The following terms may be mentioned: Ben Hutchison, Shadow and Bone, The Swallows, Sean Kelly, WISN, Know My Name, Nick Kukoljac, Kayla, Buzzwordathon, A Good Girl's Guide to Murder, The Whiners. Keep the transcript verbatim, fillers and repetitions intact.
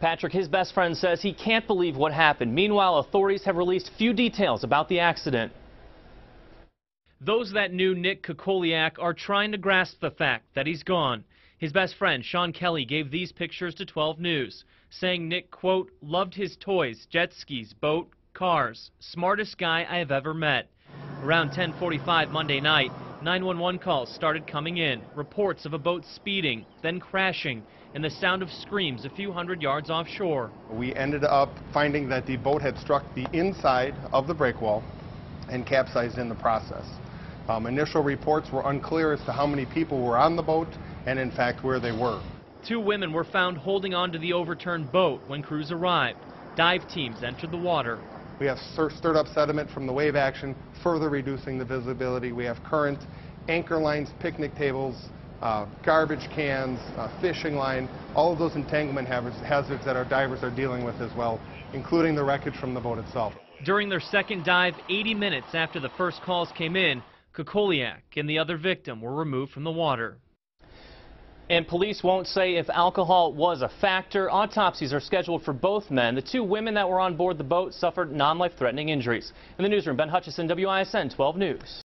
Patrick, his best friend, says he can't believe what happened. Meanwhile, authorities have released few details about the accident. Those that knew Nick Kukoljac are trying to grasp the fact that he's gone. His best friend, Sean Kelly, gave these pictures to twelve news, saying Nick, quote, loved his toys, jet skis, boat, cars. Smartest guy I have ever met. Around ten forty-five Monday night, nine one one calls started coming in, reports of a boat speeding, then crashing, and the sound of screams a few hundred yards offshore. We ended up finding that the boat had struck the inside of the breakwall and capsized in the process. Um, initial reports were unclear as to how many people were on the boat and, in fact, where they were. Two women were found holding on to the overturned boat when crews arrived. Dive teams entered the water. We have stirred up sediment from the wave action, further reducing the visibility. We have current, anchor lines, picnic tables, uh, garbage cans, uh, fishing line, all of those entanglement hazards that our divers are dealing with as well, including the wreckage from the boat itself. During their second dive, eighty minutes after the first calls came in, Kukoljac and the other victim were removed from the water. And police won't say if alcohol was a factor. Autopsies are scheduled for both men. The two women that were on board the boat suffered non-life-threatening injuries. In the newsroom, Ben Hutchison, W I S N twelve news.